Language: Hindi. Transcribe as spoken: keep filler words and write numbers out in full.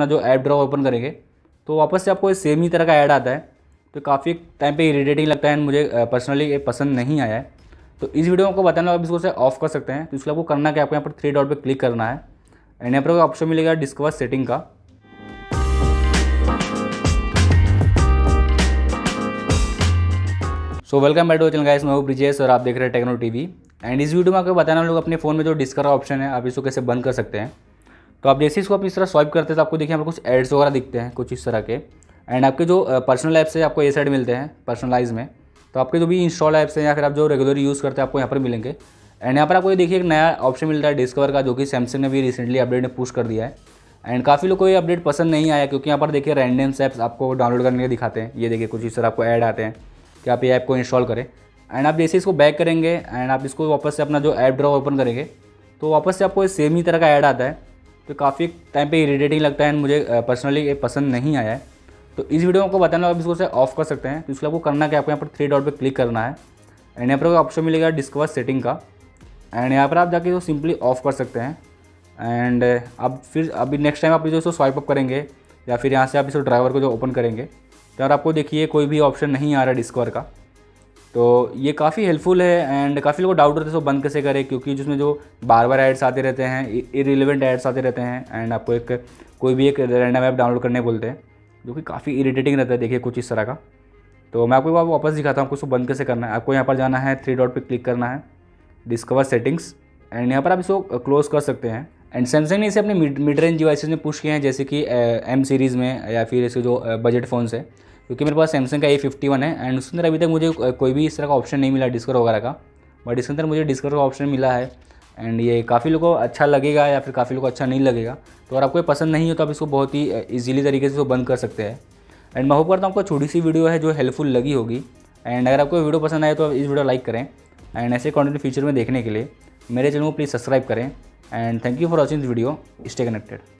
ना जो ऐप ड्रॉ ओपन करेंगे तो वापस से आपको सेम ही तरह का ऐड आता है, तो काफ़ी टाइम पे इरिटेटिंग लगता है एंड मुझे पर्सनली ये पसंद नहीं आया है। तो इस वीडियो में आपको बताना आप इसको से ऑफ कर सकते हैं। तो इसलिए आपको करना क्या, आपको यहाँ पर थ्री डॉट पे क्लिक करना है एंड यहाँ पर ऑप्शन मिलेगा डिस्कवर सेटिंग का। So welcome back to channel guys, मैं हूं ब्रिजेश और आप देख रहे हैं टेक्नो टीवी। एंड इस वीडियो में आपको बताना लोग अपने फ़ोन में जो डिस्कवर ऑप्शन है आप इसको कैसे बंद कर सकते हैं। तो आप जैसे इसको आप इस तरह स्वाइप करते हैं तो आपको देखिए यहाँ पर कुछ एड्स वगैरह दिखते हैं कुछ इस तरह के। एंड आपके जो पर्सनल ऐप्स है आपको ये साइड मिलते हैं पर्सनलाइज में, तो आपके जो भी इंस्टॉल ऐप्स हैं या फिर आप जो रेगुलर यूज़ करते हैं आपको यहाँ पर मिलेंगे। एंड यहाँ पर आपको ये देखिए एक नया ऑप्शन मिलता है डिस्कवर का, जो कि सैमसंग ने भी रिसेंटली अपडेट में पुश कर दिया है। एंड काफ़ी लोग को ये अपडेट पसंद नहीं आया, क्योंकि यहाँ पर देखिए रैंडम ऐप्स आपको डाउनलोड करने के दिखाते हैं। ये देखिए कुछ इस तरह आपको ऐड आते हैं कि आप ये ऐप को इंस्टॉल करें। एंड आप जैसे इसको बैक करेंगे एंड आप इसको वापस से अपना जो ऐप ड्रॉ ओपन करेंगे तो वापस से आपको सेम ही तरह का ऐड आता है, तो काफ़ी टाइम पे इरिटेटिंग लगता है एंड मुझे पर्सनली ये पसंद नहीं आया है। तो इस वीडियो में आपको बताना आप इसको से ऑफ कर सकते हैं। तो इसलिए आपको करना क्या, आपको यहाँ पर थ्री डॉट पे क्लिक करना है एंड यहाँ पर ऑप्शन मिलेगा डिस्कवर सेटिंग का। एंड यहाँ पर आप जाके सिंपली ऑफ कर सकते हैं। एंड आप फिर अभी नेक्स्ट टाइम आप जो इसको स्वाइप अप करेंगे या फिर यहाँ से आप इसको ड्राइवर को जो ओपन करेंगे तो यार आपको देखिए कोई भी ऑप्शन नहीं आ रहा डिस्कवर का। तो ये काफ़ी हेल्पफुल है एंड काफ़ी लोगों को डाउट रहता है इसको बंद कैसे करें, क्योंकि जिसमें जो बार बार ऐड्स आते रहते हैं, इरिलेवेंट ऐड्स आते रहते हैं एंड आपको एक कोई भी एक रैंडम ऐप डाउनलोड करने बोलते हैं, जो कि काफ़ी इरिटेटिंग रहता है। देखिए कुछ इस तरह का। तो मैं आपको वापस दिखाता हूँ आपको इसको बंद कैसे करना है। आपको यहाँ पर जाना है, थ्री डॉट पर क्लिक करना है, डिस्कवर सेटिंग्स, एंड यहाँ पर आप इसको क्लोज़ कर सकते हैं। एंड सैमसंग ने इसे अपने मिड रेंज डिवाइसेस में पुश किए हैं, जैसे कि एम सीरीज़ में या फिर इसके जो बजट फ़ोन्स है, क्योंकि मेरे पास सैमसंग का ए फिफ्टी वन है एंड उसके अंदर अभी तक मुझे कोई भी इस तरह का ऑप्शन नहीं मिला डिस्कवर वगैरह का, बट इसके अंदर मुझे डिस्कवर का ऑप्शन मिला है। एंड ये काफ़ी लोगों को अच्छा लगेगा या फिर काफ़ी लोगों को अच्छा नहीं लगेगा। तो अगर आपको ये पसंद नहीं हो तो आप इसको बहुत ही ईजीली तरीके से इसको बंद कर सकते हैं। एंड मैं होप करता हूँ आपको छोटी सी वीडियो है जो हेल्पफुल लगी होगी। एंड अगर आपको वीडियो पसंद आए तो आप इस वीडियो लाइक करें एंड ऐसे कंटेंट फ्यूचर में देखने के लिए मेरे चैनल को प्लीज़ सब्सक्राइब करें। And thank you for watching this video, stay connected.